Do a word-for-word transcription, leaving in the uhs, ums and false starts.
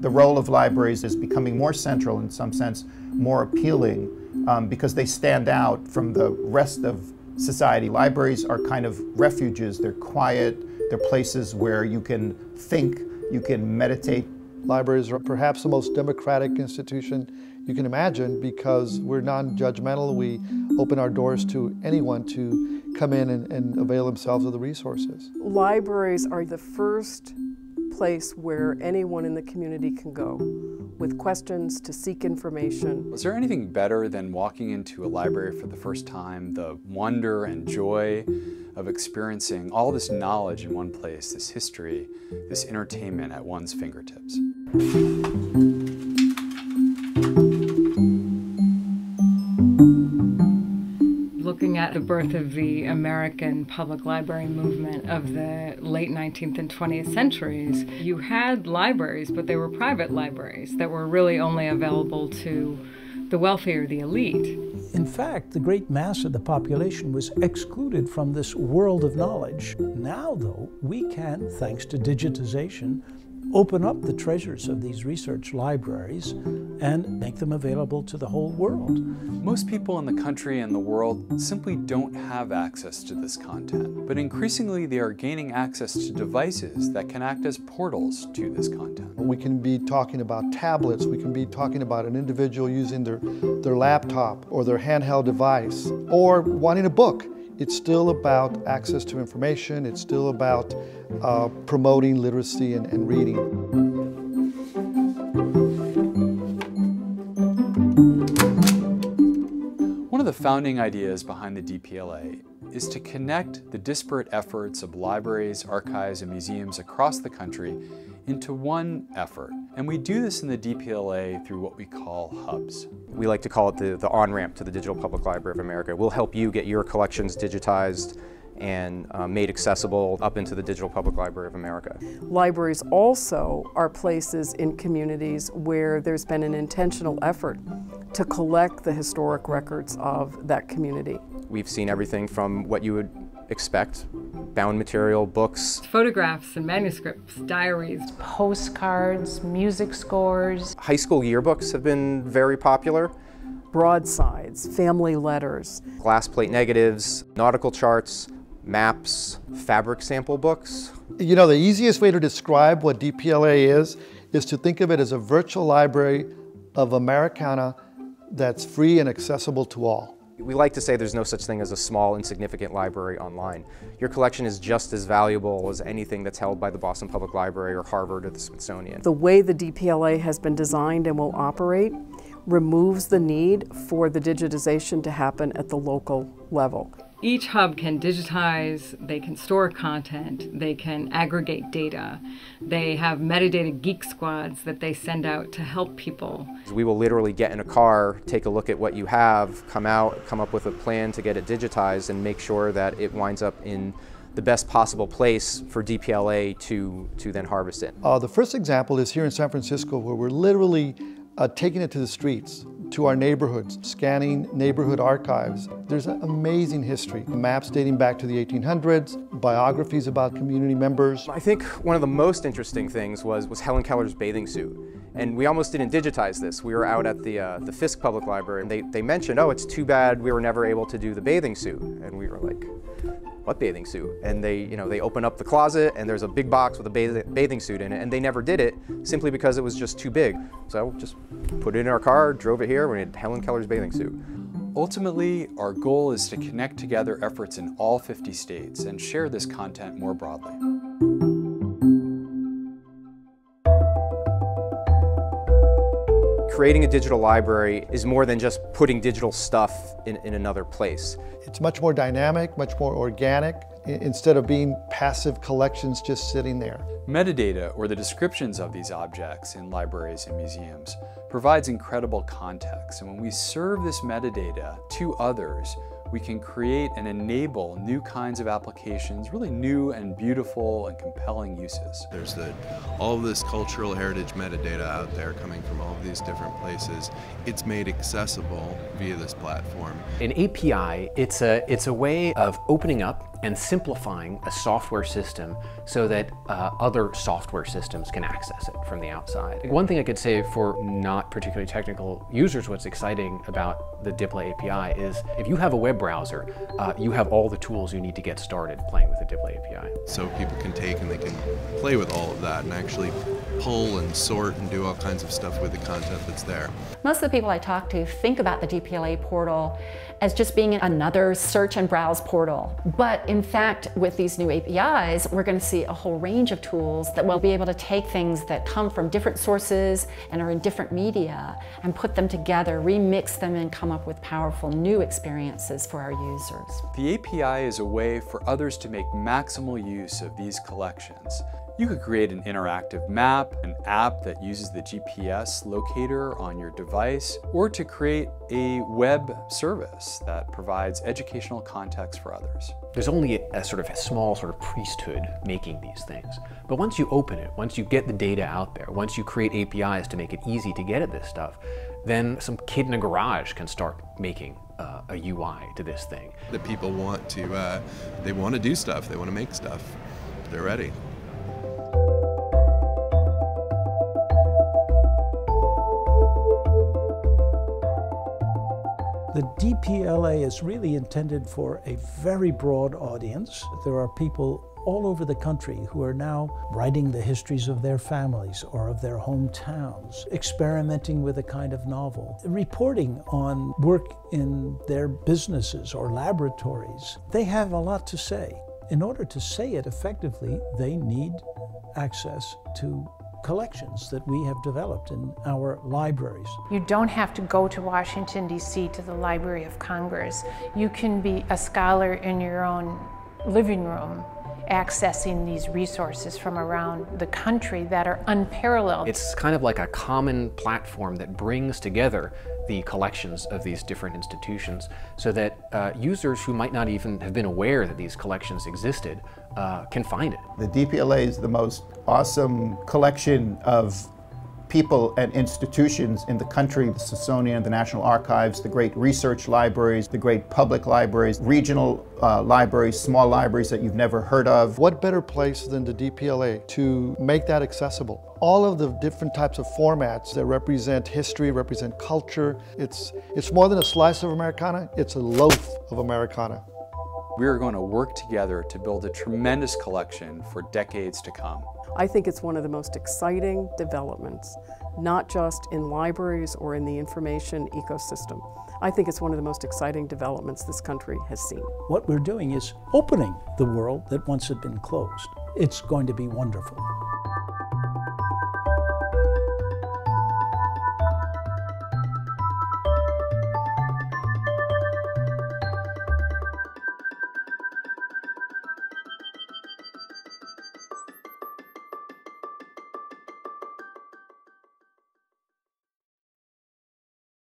The role of libraries is becoming more central, in some sense, more appealing, um, because they stand out from the rest of society. Libraries are kind of refuges. They're quiet. They're places where you can think, you can meditate. Libraries are perhaps the most democratic institution you can imagine, because we're non-judgmental. We open our doors to anyone to come in and, and avail themselves of the resources. Libraries are the first place where anyone in the community can go with questions, to seek information. Is there anything better than walking into a library for the first time? The wonder and joy of experiencing all this knowledge in one place, this history, this entertainment at one's fingertips. Looking at the birth of the American public library movement of the late nineteenth and twentieth centuries, you had libraries, but they were private libraries that were really only available to the wealthy or the elite. In fact, the great mass of the population was excluded from this world of knowledge. Now, though, we can, thanks to digitization, open up the treasures of these research libraries and make them available to the whole world. Most people in the country and the world simply don't have access to this content, but increasingly they are gaining access to devices that can act as portals to this content. We can be talking about tablets, we can be talking about an individual using their, their laptop or their handheld device, or wanting a book. It's still about access to information. It's still about uh, promoting literacy and, and reading. One of the founding ideas behind the D P L A is to connect the disparate efforts of libraries, archives, and museums across the country into one effort. And we do this in the D P L A through what we call hubs. We like to call it the, the on-ramp to the Digital Public Library of America. We'll help you get your collections digitized and uh, made accessible up into the Digital Public Library of America. Libraries also are places in communities where there's been an intentional effort to collect the historic records of that community. We've seen everything from what you would expect, bound material, books, photographs and manuscripts, diaries, postcards, music scores. High school yearbooks have been very popular. Broadsides, family letters, glass plate negatives, nautical charts, maps, fabric sample books. You know, the easiest way to describe what D P L A is, is to think of it as a virtual library of Americana that's free and accessible to all. We like to say there's no such thing as a small, insignificant library online. Your collection is just as valuable as anything that's held by the Boston Public Library or Harvard or the Smithsonian. The way the D P L A has been designed and will operate removes the need for the digitization to happen at the local level. Each hub can digitize, they can store content, they can aggregate data, they have metadata geek squads that they send out to help people. We will literally get in a car, take a look at what you have, come out, come up with a plan to get it digitized and make sure that it winds up in the best possible place for D P L A to, to then harvest it. Uh, the first example is here in San Francisco, where we're literally uh, taking it to the streets, to our neighborhoods, scanning neighborhood archives. There's an amazing history. Maps dating back to the eighteen hundreds, biographies about community members. I think one of the most interesting things was, was Helen Keller's bathing suit. And we almost didn't digitize this. We were out at the, uh, the Fiske Public Library, and they, they mentioned, oh, it's too bad we were never able to do the bathing suit. And we were like, what bathing suit? And they, you know, they open up the closet, and there's a big box with a bathing suit in it, and they never did it simply because it was just too big. So just put it in our car, drove it here, we had Helen Keller's bathing suit. Ultimately, our goal is to connect together efforts in all fifty states and share this content more broadly. Creating a digital library is more than just putting digital stuff in, in another place. It's much more dynamic, much more organic, instead of being passive collections just sitting there. Metadata, or the descriptions of these objects in libraries and museums, provides incredible context. And when we serve this metadata to others, we can create and enable new kinds of applications, really new and beautiful and compelling uses. There's the, all this cultural heritage metadata out there coming from all of these different places. It's made accessible via this platform. An A P I, it's a, it's a way of opening up and simplifying a software system so that uh, other software systems can access it from the outside. One thing I could say for not particularly technical users, what's exciting about the D P L A A P I is if you have a web browser, uh, you have all the tools you need to get started playing with the D P L A A P I. So people can take and they can play with all of that and actually pull and sort and do all kinds of stuff with the content that's there. Most of the people I talk to think about the D P L A portal as just being another search and browse portal. But in fact, with these new A P Is, we're going to see a whole range of tools that will be able to take things that come from different sources and are in different media and put them together, remix them, and come up with powerful new experiences for our users. The A P I is a way for others to make maximal use of these collections. You could create an interactive map, an app that uses the G P S locator on your device, or to create a web service that provides educational context for others. There's only a, a sort of a small sort of priesthood making these things. But once you open it, once you get the data out there, once you create A P Is to make it easy to get at this stuff, then some kid in a garage can start making Uh, a U I to this thing. The people want to, uh, they want to do stuff, they want to make stuff, they're ready. The D P L A is really intended for a very broad audience. There are people all over the country who are now writing the histories of their families or of their hometowns, experimenting with a kind of novel, reporting on work in their businesses or laboratories. They have a lot to say. In order to say it effectively, they need access to collections that we have developed in our libraries. You don't have to go to Washington, D C to the Library of Congress. You can be a scholar in your own living room, accessing these resources from around the country that are unparalleled. It's kind of like a common platform that brings together the collections of these different institutions so that uh, users who might not even have been aware that these collections existed uh, can find it. The D P L A is the most awesome collection of people and institutions in the country, the Smithsonian, the National Archives, the great research libraries, the great public libraries, regional uh, libraries, small libraries that you've never heard of. What better place than the D P L A to make that accessible? All of the different types of formats that represent history, represent culture. It's, it's more than a slice of Americana, it's a loaf of Americana. We are going to work together to build a tremendous collection for decades to come. I think it's one of the most exciting developments, not just in libraries or in the information ecosystem. I think it's one of the most exciting developments this country has seen. What we're doing is opening the world that once had been closed. It's going to be wonderful.